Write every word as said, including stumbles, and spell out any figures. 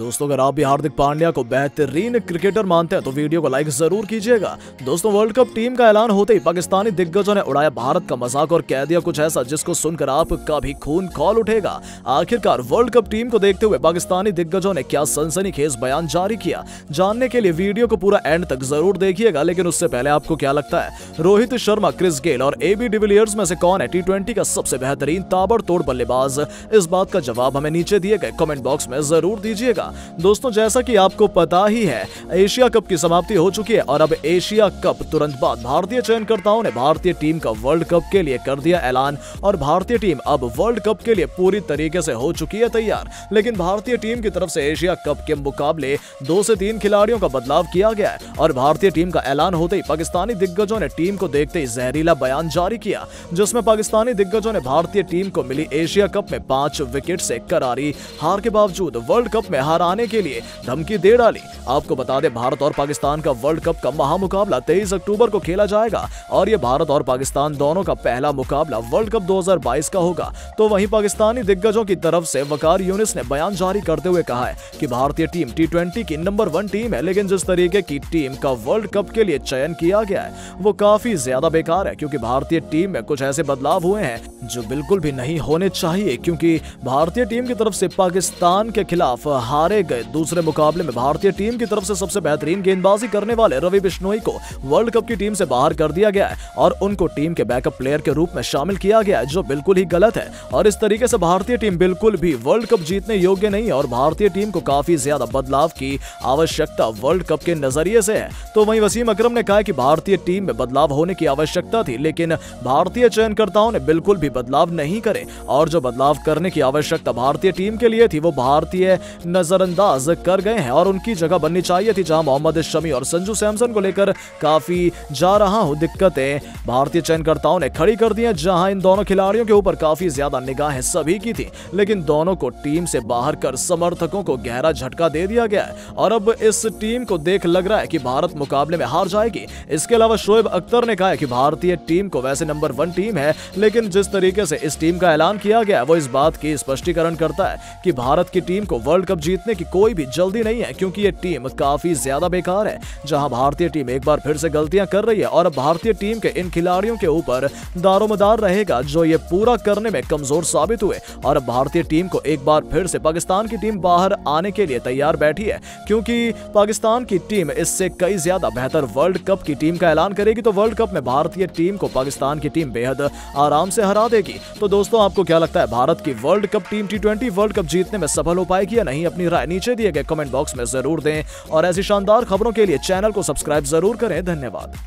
दोस्तों अगर आप भी हार्दिक पांड्या को बेहतरीन क्रिकेटर मानते हैं तो वीडियो को लाइक जरूर कीजिएगा। दोस्तों वर्ल्ड कप टीम का ऐलान होते ही पाकिस्तानी दिग्गजों ने उड़ाया भारत का मजाक और कह दिया कुछ ऐसा जिसको सुनकर आपका भी खून खौल उठेगा। आखिरकार वर्ल्ड कप टीम को देखते हुए पाकिस्तानी दिग्गजों ने क्या सनसनीखेज बयान जारी किया, जानने के लिए वीडियो को पूरा एंड तक जरूर देखिएगा। लेकिन उससे पहले आपको क्या लगता है रोहित शर्मा, क्रिस गेल और एबी डिविलियर्स में से कौन है टी ट्वेंटी का सबसे बेहतरीन ताबड़तोड़ बल्लेबाज? इस बात का जवाब हमें नीचे दिए गए कमेंट बॉक्स में जरूर दीजिएगा। दोस्तों जैसा कि आपको पता ही है एशिया कप की समाप्ति हो चुकी है और अब एशिया कप तुरंत बाद भारतीय चयनकर्ताओं ने भारतीय टीम का वर्ल्ड कप के लिए कर दिया ऐलान और भारतीय टीम अब वर्ल्ड कप के लिए पूरी तरीके से हो चुकी है तैयार। लेकिन भारतीय टीम की तरफ से एशिया कप के मुकाबले दो से तीन खिलाड़ियों का बदलाव किया गया है और भारतीय टीम का ऐलान होते ही पाकिस्तानी दिग्गजों ने टीम को देखते ही जहरीला बयान जारी किया, जिसमें पाकिस्तानी दिग्गजों ने भारतीय टीम को मिली एशिया कप में पांच विकेट से करारी हार के बावजूद वर्ल्ड कप में हराने के लिए धमकी दे डाली। आपको बता दें भारत और पाकिस्तान का वर्ल्ड कप का महामुकाबला तेईस अक्टूबर को खेला जाएगा और यह भारत और पाकिस्तान दोनों का पहला मुकाबला वर्ल्ड कप दो हज़ार बाईस का होगा। तो वहीं पाकिस्तानी दिग्गजों की तरफ से वकार यूनुस ने बयान जारी करते हुए कहा है कि भारतीय टीम टी ट्वेंटी की नंबर वन टीम है, लेकिन जिस तरीके की टीम का वर्ल्ड कप के लिए चयन किया गया है वो काफी ज्यादा बेकार है, क्योंकि भारतीय टीम में कुछ ऐसे बदलाव हुए हैं जो बिल्कुल भी नहीं होने चाहिए। क्योंकि भारतीय टीम की तरफ से पाकिस्तान के खिलाफ हारे गए दूसरे मुकाबले में भारतीय टीम की तरफ से सबसे बेहतरीन गेंदबाजी करने वाले रवि बिश्नोई को वर्ल्ड कप की टीम से बाहर कर दिया गया है और उनको टीम के बैकअप प्लेयर के रूप में शामिल किया गया है, जो बिल्कुल ही गलत है। और इस तरीके से भारतीय टीम बिल्कुल भी वर्ल्ड कप जीतने योग्य नहीं है और भारतीय टीम को काफी ज्यादा बदलाव की आवश्यकता वर्ल्ड कप के नजरिए से है। तो वहीं वसीम अकरम ने कहा कि भारतीय टीम में बदलाव होने की आवश्यकता थी, लेकिन भारतीय चयनकर्ताओं ने बिल्कुल भी बदलाव नहीं करे और जो बदलाव करने की आवश्यकता भारतीय टीम के लिए थी वो भारतीय नजरअंदाज कर गए हैं और उनकी जगह बननी चाहिए थी जहां मोहम्मद शमी और संजू सैमसन को लेकर काफी जा रहा हूं दिक्कतें भारतीय चयनकर्ताओं ने खड़ी कर दी हैं, जहां इन दोनों खिलाड़ियों के ऊपर काफी ज्यादा निगाहें सभी की थी, लेकिन दोनों को टीम से बाहर कर समर्थकों को गहरा झटका दे दिया गया है और अब इस टीम को देख लग रहा है कि भारत मुकाबले में हार जाएगी। इसके अलावा शोएब अख्तर ने कहा है कि भारतीय टीम को वैसे नंबर वन टीम है, लेकिन जिस तरीके से इस टीम का ऐलान किया गया वो इस बात की स्पष्टीकरण करता है कि भारत की टीम को वर्ल्ड कप जीतने की कोई भी जल्दी नहीं है, क्योंकि ये टीम काफी ज्यादा बेकार है, जहां भारतीय टीम एक बार फिर से गलतियां कर रही है और भारतीय टीम के इन खिलाड़ियों के ऊपर दारोमदार रहेगा जो ये पूरा करने में कमजोर साबित हुए। और भारतीय टीम को एक बार फिर से पाकिस्तान की टीम बाहर आने के लिए तैयार बैठी है, क्योंकि पाकिस्तान की टीम इससे कई ज्यादा बेहतर वर्ल्ड कप की टीम का ऐलान करेगी तो वर्ल्ड कप में भारतीय टीम को पाकिस्तान की टीम बेहद आराम से हरा देगी। तो दोस्तों आपको क्या लगता है भारत की world cup team T twenty world cup जीतने में सफल हो पाएगी या नहीं? अपनी राय नीचे दिए गए कमेंट बॉक्स में जरूर दें और ऐसी शानदार खबरों के लिए चैनल को सब्सक्राइब जरूर करें। धन्यवाद।